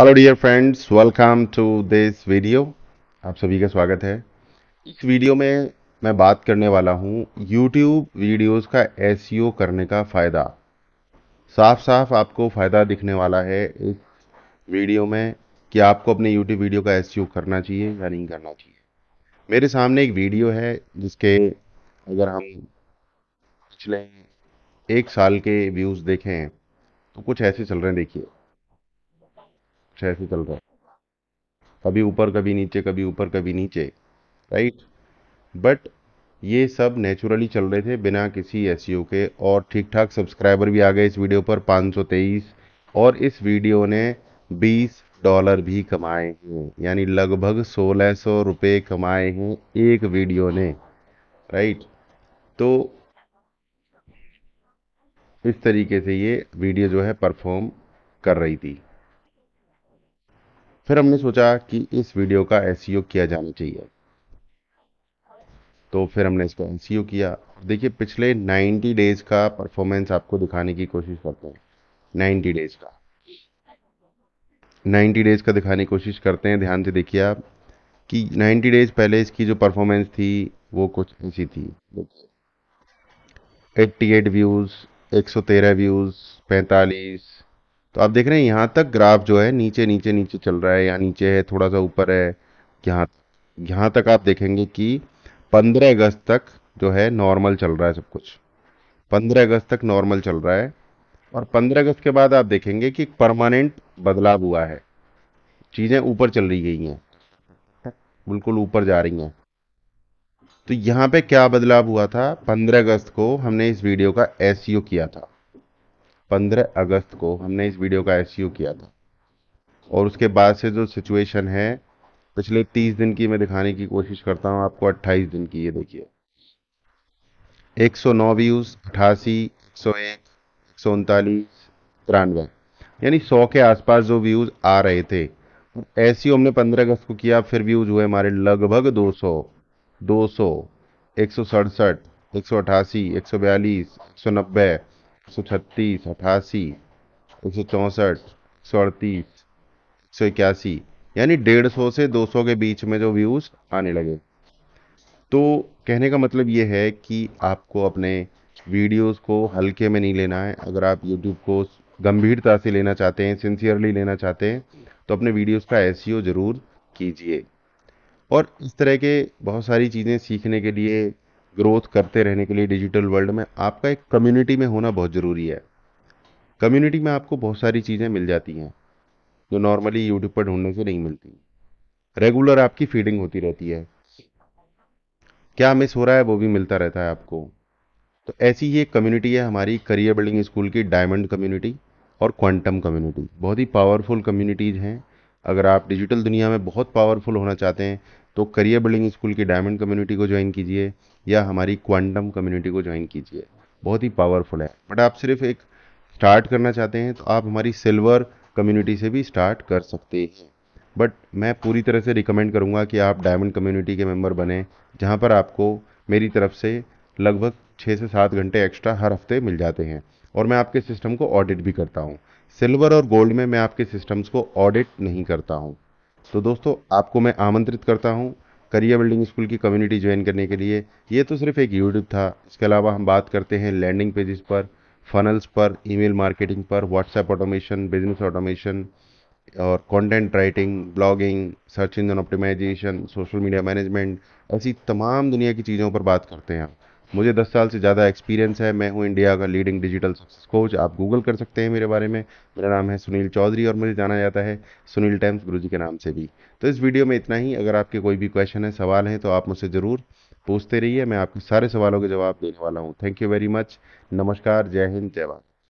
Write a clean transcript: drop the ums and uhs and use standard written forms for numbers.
Hello dear friends, welcome to this video. आप सभी का स्वागत है। इस वीडियो में मैं बात करने वाला हूँ YouTube वीडियोस का SEO करने का फ़ायदा। साफ साफ आपको फ़ायदा दिखने वाला है इस वीडियो में कि आपको अपने YouTube वीडियो का SEO करना चाहिए या नहीं करना चाहिए। मेरे सामने एक वीडियो है जिसके अगर हम पिछले एक साल के व्यूज़ देखें तो कुछ ऐसे चल रहे हैं। देखिए ऐसे चल रहा है, कभी ऊपर कभी नीचे, कभी ऊपर कभी नीचे, राइट। बट ये सब नेचुरली चल रहे थे बिना किसी एसईओ के, और ठीक ठाक सब्सक्राइबर भी आ गए इस वीडियो पर 523, और इस वीडियो ने $20 भी कमाए हैं, यानी लगभग 1600 रुपये कमाए हैं एक वीडियो ने, राइट। तो इस तरीके से ये वीडियो जो है परफॉर्म कर रही थी। फिर हमने सोचा कि इस वीडियो का एसईओ किया जाना चाहिए, तो फिर हमने इसका एसईओ किया। देखिए पिछले 90 डेज़ का परफॉर्मेंस आपको दिखाने की कोशिश करते हैं, 90 डेज़ का दिखाने की कोशिश करते हैं। ध्यान से देखिए आप कि 90 डेज़ पहले इसकी जो परफॉर्मेंस थी वो कुछ ऐसी थी। देखिए 88 व्यूज़, 113 व्यूज़, 45। तो आप देख रहे हैं यहाँ तक ग्राफ जो है नीचे नीचे नीचे चल रहा है, यहाँ नीचे है, थोड़ा सा ऊपर है। यहाँ तक आप देखेंगे कि 15 अगस्त तक जो है नॉर्मल चल रहा है सब कुछ, 15 अगस्त तक नॉर्मल चल रहा है। और 15 अगस्त के बाद आप देखेंगे कि परमानेंट बदलाव हुआ है, चीज़ें ऊपर चल रही गई हैं, बिल्कुल ऊपर जा रही हैं। तो यहाँ पर क्या बदलाव हुआ था? 15 अगस्त को हमने इस वीडियो का एसईओ किया था, 15 अगस्त को हमने इस वीडियो का एसईओ किया था। और उसके बाद से जो सिचुएशन है पिछले 30 दिन की मैं दिखाने की कोशिश करता हूं आपको, 28 दिन की। ये देखिए 109 व्यूज़, 88, 101, 139, 93, यानी 100 के आसपास जो व्यूज़ आ रहे थे। एसईओ हमने 15 अगस्त को किया, फिर व्यूज़ हुए हमारे लगभग 200, 167, 188, 142, 190, 136, 88, 164, 138, 181, यानी 150 से 200 के बीच में जो व्यूज़ आने लगे। तो कहने का मतलब ये है कि आपको अपने वीडियोस को हल्के में नहीं लेना है। अगर आप YouTube को गंभीरता से लेना चाहते हैं, सिंसियरली लेना चाहते हैं, तो अपने वीडियोस का एसईओ ज़रूर कीजिए। और इस तरह के बहुत सारी चीज़ें सीखने के लिए, ग्रोथ करते रहने के लिए डिजिटल वर्ल्ड में आपका एक कम्युनिटी में होना बहुत ज़रूरी है। कम्युनिटी में आपको बहुत सारी चीज़ें मिल जाती हैं जो नॉर्मली यूट्यूब पर ढूंढने से नहीं मिलती। रेगुलर आपकी फीडिंग होती रहती है, क्या मिस हो रहा है वो भी मिलता रहता है आपको। तो ऐसी ही एक कम्युनिटी है हमारी करियर बिल्डिंग स्कूल की, डायमंड कम्युनिटी और क्वांटम कम्युनिटी। बहुत ही पावरफुल कम्युनिटीज़ हैं। अगर आप डिजिटल दुनिया में बहुत पावरफुल होना चाहते हैं तो करियर बिल्डिंग स्कूल की डायमंड कम्युनिटी को ज्वाइन कीजिए या हमारी क्वांटम कम्युनिटी को ज्वाइन कीजिए, बहुत ही पावरफुल है। बट आप सिर्फ एक स्टार्ट करना चाहते हैं तो आप हमारी सिल्वर कम्युनिटी से भी स्टार्ट कर सकते हैं। बट मैं पूरी तरह से रिकमेंड करूंगा कि आप डायमंड कम्युनिटी के मेंबर बने, जहां पर आपको मेरी तरफ से लगभग 6 से 7 घंटे एक्स्ट्रा हर हफ्ते मिल जाते हैं, और मैं आपके सिस्टम को ऑडिट भी करता हूँ। सिल्वर और गोल्ड में मैं आपके सिस्टम्स को ऑडिट नहीं करता हूँ। तो दोस्तों आपको मैं आमंत्रित करता हूँ करियर बिल्डिंग स्कूल की कम्युनिटी ज्वाइन करने के लिए। ये तो सिर्फ एक यूट्यूब था, इसके अलावा हम बात करते हैं लैंडिंग पेजेस पर, फनल्स पर, ईमेल मार्केटिंग पर, व्हाट्सएप ऑटोमेशन, बिजनेस ऑटोमेशन और content writing, blogging, search engine optimisation, social media management, ऐसी तमाम दुनिया की चीज़ों पर बात करते हैं। मुझे 10 साल से ज़्यादा एक्सपीरियंस है। मैं हूँ इंडिया का लीडिंग डिजिटल सक्सेस कोच। आप गूगल कर सकते हैं मेरे बारे में। मेरा नाम है सुनील चौधरी और मुझे जाना जाता है सुनील टाइम्स गुरुजी के नाम से भी। तो इस वीडियो में इतना ही। अगर आपके कोई भी क्वेश्चन है, सवाल हैं, तो आप मुझसे ज़रूर पूछते रहिए। मैं आपके सारे सवालों के जवाब देने वाला हूँ। Thank you very much. नमस्कार, जय हिंद, जय भारत।